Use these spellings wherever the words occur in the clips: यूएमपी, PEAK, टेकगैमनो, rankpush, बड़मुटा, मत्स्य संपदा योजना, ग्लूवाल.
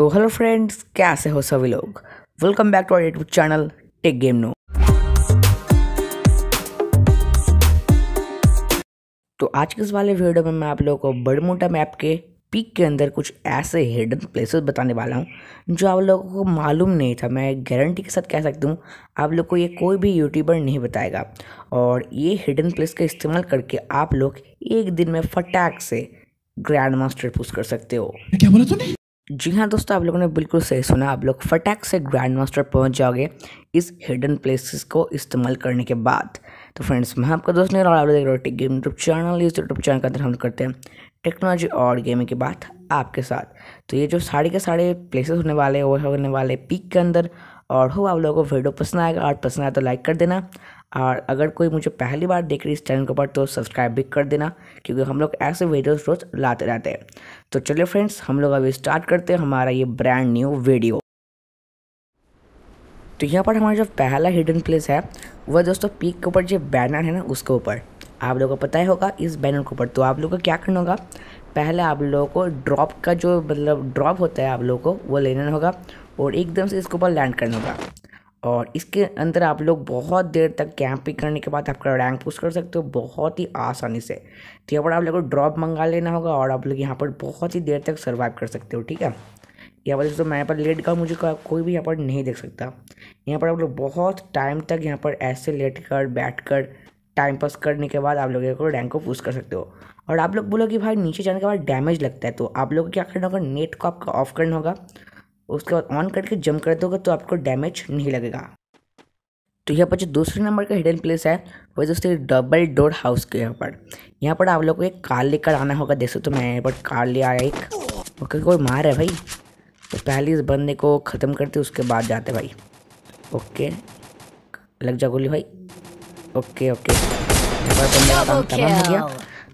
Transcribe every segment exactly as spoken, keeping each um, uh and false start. So hello friends, कैसे हो सभी लोग। Welcome back to our YouTube channel टेकगैमनो। तो आज के इस वाले वीडियो में मैं आप लोगों को बड़मुटा मैप के पीक के अंदर कुछ ऐसे हिडन प्लेसेस बताने वाला हूं जो आप लोगों को मालूम नहीं था। मैं गारंटी के साथ कह सकता हूं आप लोग को ये कोई भी यूट्यूबर नहीं बताएगा। और ये हिडन प्लेस का इस्तेमाल करके आप लोग एक दिन में फटाक से ग्रैंड मास्टर पुश कर सकते हो। क्या बोला तूने? जी हाँ दोस्तों, आप लोगों ने बिल्कुल सही सुना। आप लोग फटाक से ग्रैंड मास्टर पहुँच जाओगे इस हिडन प्लेसेस को इस्तेमाल करने के बाद। तो फ्रेंड्स, मैं आपका दोस्त नहीं, और आप लोग देख रहे हो टेकगैमनो यूट्यूब चैनल। इस यूट्यूब चैनल के अंदर हम करते हैं टेक्नोलॉजी और गेमिंग की बात आपके साथ। तो ये जो सारे के सारे प्लेसेस होने वाले वो होने वाले पीक के अंदर। और हो आप लोगों को वीडियो पसंद आएगा, और पसंद आए तो लाइक कर देना। और अगर कोई मुझे पहली बार देख रही है इस चैनल के ऊपर तो सब्सक्राइब भी कर देना, क्योंकि हम लोग ऐसे वीडियोस रोज़ लाते रहते हैं। तो चलिए फ्रेंड्स, हम लोग अभी स्टार्ट करते हैं हमारा ये ब्रांड न्यू वीडियो। तो यहाँ पर हमारा जो पहला हिडन प्लेस है वह दोस्तों पीक के ऊपर जो बैनर है ना उसके ऊपर, आप लोगों को पता ही होगा इस बैनर के ऊपर। तो आप लोगों को क्या करना होगा, पहले आप लोगों को ड्रॉप का जो मतलब ड्रॉप होता है आप लोगों को वो लेना होगा और एकदम से इसके ऊपर लैंड करना होगा। और इसके अंदर आप लोग बहुत देर तक कैंपिंग करने के बाद आपका रैंक पुश कर सकते हो बहुत ही आसानी से। तो यहाँ पर आप लोगों को ड्रॉप मंगा लेना होगा और आप लोग यहाँ पर बहुत ही देर तक सर्वाइव कर सकते हो। ठीक है, यहाँ पर दोस्तों मैं यहाँ पर लेट कर मुझे कोई भी यहाँ पर नहीं देख सकता। यहाँ पर आप लोग बहुत टाइम तक यहाँ पर ऐसे लेट कर बैठ कर टाइम पास करने के बाद आप लोगों को रैंक को पुश कर सकते हो। और आप लोग बोलो कि भाई नीचे जाने के बाद डैमेज लगता है, तो आप लोगों को क्या करना होगा, नेट को आपका ऑफ करना होगा, उसके बाद ऑन करके जंप कर दोगे तो आपको डैमेज नहीं लगेगा। तो यहाँ पर जो दूसरे नंबर का हिडन प्लेस है वह दोस्तों डबल डोर हाउस के यहाँ पर। यहाँ पर आप लोग को एक कार लेकर आना होगा। देखो तो मैं यहाँ पर कार ले आया एक। ओके, कोई मार है भाई, तो पहले इस बंदे को ख़त्म करते उसके बाद जाते भाई। ओके, लग जा गोली भाई। ओके ओके, काम तमाम हो गया।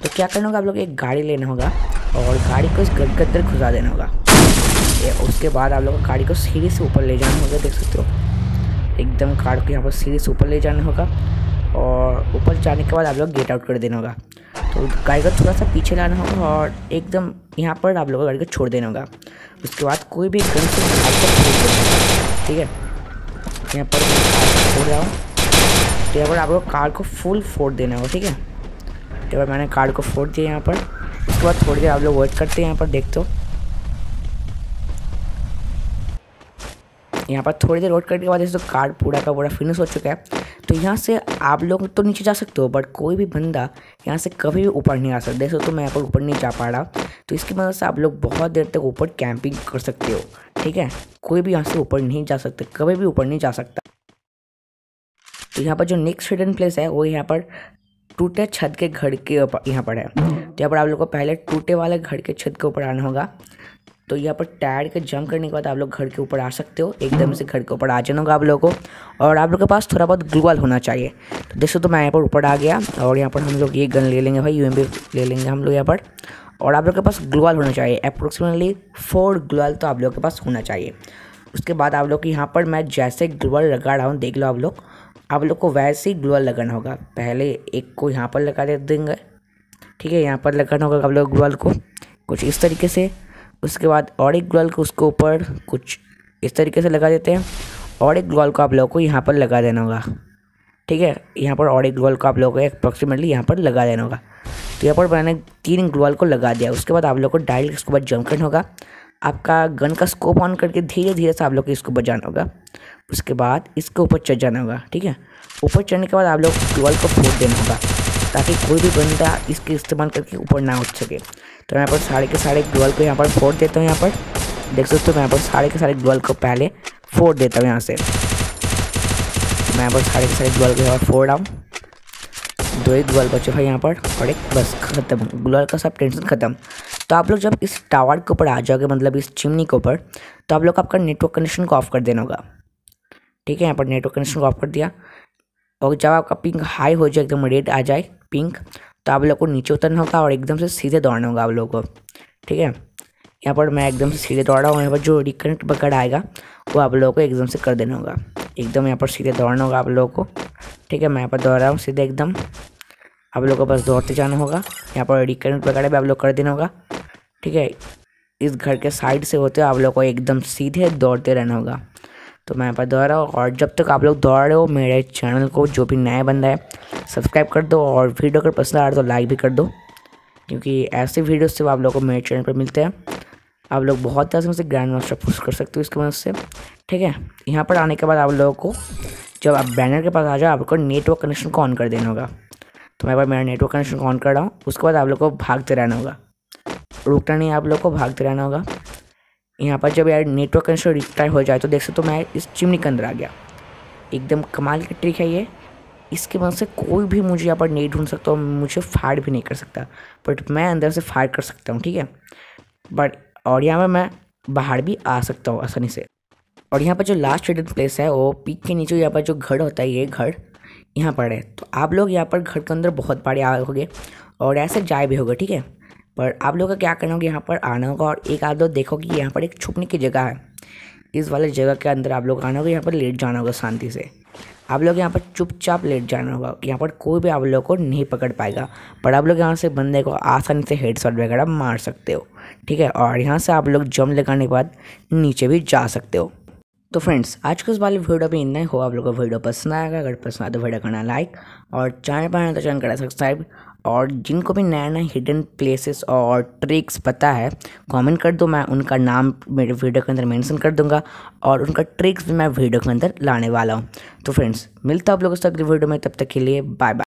तो क्या करना होगा, आप लोग एक गाड़ी लेना होगा और गाड़ी को इस गड्ढे के अंदर घुसा देना होगा। उसके बाद आप लोगों को गाड़ी को सीढ़ी से ऊपर ले जाना होगा। देख सकते हो एकदम कार को यहाँ पर सीढ़ी से ऊपर ले जाना होगा और ऊपर जाने के बाद आप लोग गेट आउट कर देना होगा। तो गाड़ी को थोड़ा सा पीछे लाना होगा और एकदम यहाँ पर आप लोगों को गाड़ी को छोड़ देना होगा। उसके बाद कोई भी गन से आपको, ठीक है, यहाँ पर छोड़ जाओ। तो यहाँ पर आप लोग कार को फुल फोड़ देना होगा। ठीक है, तो पर मैंने कार को फोड़ दिया यहाँ पर। उसके बाद थोड़ी देर आप लोग वेट करते हैं यहाँ पर। देखते हो यहाँ पर थोड़ी देर रोड करने के बाद इस तो कार्ड पूरा का पूरा फिनिश हो चुका है। तो यहाँ से आप लोग तो नीचे जा सकते हो, बट कोई भी बंदा यहाँ से कभी भी ऊपर नहीं आ सकता। देखो तो मैं यहाँ पर ऊपर नहीं जा पा रहा, तो इसकी मदद से आप लोग बहुत देर तक ऊपर कैंपिंग कर सकते हो। ठीक है, कोई भी यहाँ से ऊपर नहीं जा सकता, कभी भी ऊपर नहीं जा सकता। तो यहाँ पर जो नेक्स्ट हिडन प्लेस है वो यहाँ पर टूटे छत के घर के यहाँ पर है। तो यहाँ पर आप लोग को पहले टूटे वाले घर के छत के ऊपर आना होगा। तो यहाँ पर टायर के जंप करने के बाद आप लोग घर के ऊपर आ सकते हो, एकदम से घर के ऊपर आ जाना होगा आप लोगों को। और आप लोग के पास थोड़ा बहुत ग्लूवाल होना चाहिए। तो देखो तो मैं यहाँ पर ऊपर आ गया और यहाँ पर हम लोग ये गन ले लेंगे भाई, यूएमपी ले लेंगे हम लोग यहाँ पर। और आप लोग के पास ग्लूवाल होना चाहिए, अप्रोक्सीमेटली फोर ग्लूवाल तो आप लोग के पास होना चाहिए। उसके बाद आप लोग यहाँ पर मैं जैसे ग्लूवाल लगा रहा हूँ, देख लो आप लोग, आप लोग को वैसे ही ग्लूवाल लगाना होगा। पहले एक को यहाँ पर लगा देंगे, ठीक है, यहाँ पर लगाना होगा आप लोग ग्लूवाल को कुछ इस तरीके से। उसके बाद और एक ग्लूवाल को उसके ऊपर कुछ इस तरीके से लगा देते हैं। और एक ग्लूवाल को आप लोगों को यहाँ पर लगा देना होगा। ठीक है, यहाँ पर और एक ग्लूवाल को आप लोगों को अप्रॉक्सीमेटली यहाँ पर लगा देना होगा। तो यहाँ पर मैंने तीन ग्लूवाल को लगा दिया। उसके बाद आप लोग को डायरेक्ट इसके ऊपर जंप करना होगा। आपका गन का स्कोप ऑन करके धीरे धीरे से आप लोग को इसको ऊपर जाना होगा। उसके बाद इसके ऊपर चढ़ जाना होगा। ठीक है, ऊपर चढ़ने के बाद आप लोग ग्लूवाल को फोड़ देना होगा ताकि कोई भी बंदा इसके इस्तेमाल करके ऊपर ना उठ सके। तो यहाँ पर सारे के सारे ग्लूवाल को यहाँ पर फोड़ देता हूँ। यहाँ पर देख सकते हो, मैं यहाँ पर सारे के सारे ग्लूवाल को पहले फोड़ देता हूँ यहाँ से। मैं यहाँ पर सारे के सारे ग्लूवाल को यहाँ पर फोड़ रहा हूँ। दो ही ग्लूवाल बचे भाई यहाँ पर, और एक बस खत्म, ग्लूवाल का सब टेंशन ख़त्म। तो आप लोग जब इस टावर के ऊपर आ जाओगे, मतलब इस चिमनी के ऊपर, तो आप लोग आपका नेटवर्क कनेक्शन को ऑफ कर देना होगा। ठीक है, यहाँ पर नेटवर्क कनेक्शन को ऑफ कर दिया। और जब आपका पिंक हाई हो जाए, एकदम रेड आ जाए पिंक, तो आप लोग को नीचे उतरना होगा और एकदम से सीधे दौड़ना होगा आप लोगों को। ठीक है, यहाँ पर मैं एकदम से सीधे दौड़ रहा हूँ। यहाँ पर जो रिकनेक्ट पकड़ आएगा वो आप लोगों को एकदम से कर देना होगा। एकदम यहाँ पर सीधे दौड़ना होगा आप लोगों को। ठीक है, मैं यहाँ पर दौड़ रहा हूँ सीधे एकदम। आप लोगों को बस दौड़ते जाना होगा। यहाँ पर रिकनेक्ट पकड़े भी आप लोग कर देना होगा। ठीक है, इस घर के साइड से होते हो आप लोग को एकदम सीधे दौड़ते रहना होगा। तो मैं यहाँ पर दौड़ रहा हूँ, और जब तक आप लोग दौड़ रहे हो मेरे चैनल को जो भी नया बंदा है सब्सक्राइब कर दो, और वीडियो अगर पसंद आ रहा है तो लाइक भी कर दो, क्योंकि ऐसे वीडियो से आप लोग को मेरे चैनल पर मिलते हैं। आप लोग बहुत तरह से ग्रैंड मास्टर पुश कर सकते हो इसकी मदद से, ठीक है। यहाँ पर आने के बाद आप लोगों को जब आप बैनर के पास आ जाओ आपको नेटवर्क कनेक्शन को ऑन कर देना होगा। तो मैं मेरा नेटवर्क कनेक्शन ऑन कर रहा हूँ, उसके बाद आप लोग को भागते रहना होगा, रुकना नहीं, आप लोग को भागते रहना होगा। यहाँ पर जब यार नेटवर्क कनेक्शन रिट्राई हो जाए तो देख सकते हो तो मैं इस चिमनी के अंदर आ गया। एकदम कमाल की ट्रिक है ये, इसके वजह से कोई भी मुझे यहाँ पर नहीं ढूंढ सकता, मुझे फायर भी नहीं कर सकता, बट मैं अंदर से फायर कर सकता हूँ, ठीक है। बट और यहाँ पर मैं बाहर भी आ सकता हूँ आसानी से। और यहाँ पर जो लास्ट हिडन प्लेस है वो पीक के नीचे यहाँ पर जो घर होता है, ये घर यहाँ पर है। तो आप लोग यहाँ पर घर के अंदर बहुत बार आए होंगे और ऐसे जाए भी होगा, ठीक है। पर आप लोगों का क्या करना होगा, यहाँ पर आना होगा और एक आध दो देखो कि यहाँ पर एक छुपने की जगह है, इस वाले जगह के अंदर आप लोग आना होगा। यहाँ पर लेट जाना होगा शांति से, आप लोग यहाँ पर चुपचाप लेट जाना होगा, यहाँ पर कोई भी आप लोग को नहीं पकड़ पाएगा। पर आप लोग यहाँ से बंदे को आसानी से हेडशॉट वगैरह मार सकते हो, ठीक है। और यहाँ से आप लोग जम लगाने के बाद नीचे भी जा सकते हो। तो फ्रेंड्स आज के इस वाले वीडियो में इतना ही हो। आप लोगों को वीडियो पसंद आएगा, अगर पसंद आए तो वीडियो करना लाइक, और चैनल पर आना तो चैनल करना सब्सक्राइब। और जिनको भी नया नया हिडन प्लेसेस और ट्रिक्स पता है कमेंट कर दो, मैं उनका नाम मेरे वीडियो के अंदर मेंशन कर दूंगा, और उनका ट्रिक्स भी मैं वीडियो के अंदर लाने वाला हूँ। तो फ्रेंड्स मिलता हूँ आप लोगों से अगली वीडियो में, तब तक के लिए बाय बाय।